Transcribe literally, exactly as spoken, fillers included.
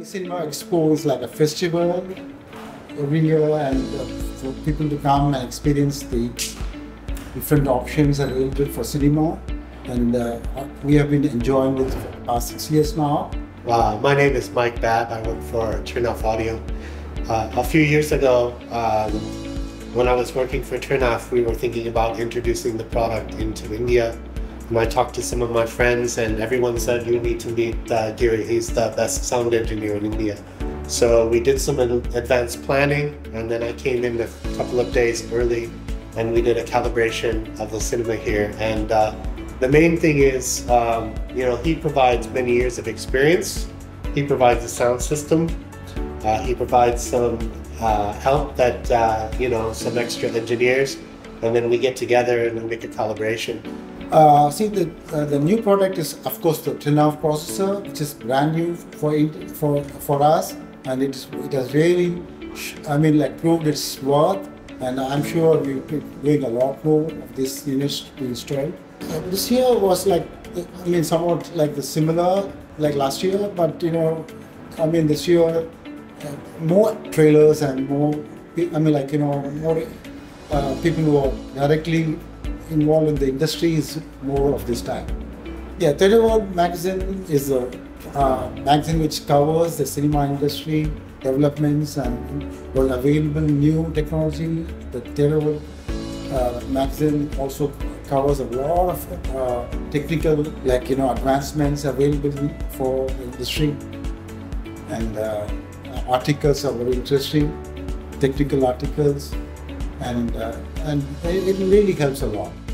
The cinema explores like a festival, a real, and uh, for people to come and experience the different options available for cinema. And uh, we have been enjoying it for the past six years now. Wow, my name is Mike Babb. I work for Trinnov Audio. Uh, a few years ago, um, when I was working for Trinnov, we were thinking about introducing the product into India. And I talked to some of my friends, and everyone said, you need to meet uh, Giri, he's the best sound engineer in India. So we did some advanced planning, and then I came in a couple of days early, and we did a calibration of the cinema here. And uh, the main thing is, um, you know, he provides many years of experience. He provides a sound system. Uh, he provides some uh, help that, uh, you know, some extra engineers, and then we get together and we make a calibration. Uh, see, the, uh, the new product is, of course, the Trinnov processor, which is brand new for it, for for us, and it's, it has really, I mean, like proved its worth, and I'm sure we'll be doing a lot more of this unit to install. Uh, this year was like, I mean, somewhat like the similar like last year, but you know, I mean, this year uh, more trailers and more, I mean, like you know, more uh, people who are directly involved in the industry is more of this time. Yeah, Theatre World magazine is a uh, magazine which covers the cinema industry developments and well, available new technology. The Theatre World uh, magazine also covers a lot of uh, technical, like you know, advancements available for the industry, and uh, articles are very interesting, technical articles. And, uh, and it really helps a lot.